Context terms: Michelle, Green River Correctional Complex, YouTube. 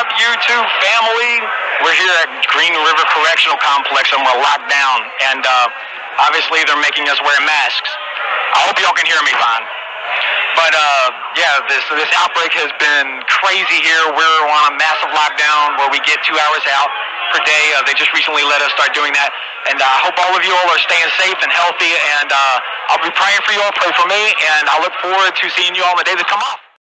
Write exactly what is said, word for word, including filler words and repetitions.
up, YouTube family? We're here at Green River Correctional Complex and we're locked down. And uh, obviously they're making us wear masks. I hope y'all can hear me fine. But uh, yeah, this this outbreak has been crazy here. We're on a massive lockdown where we get two hours out per day. Uh, they just recently let us start doing that. And uh, I hope all of you all are staying safe and healthy. And uh, I'll be praying for you all. Pray for me. And I look forward to seeing you all in the days that come off.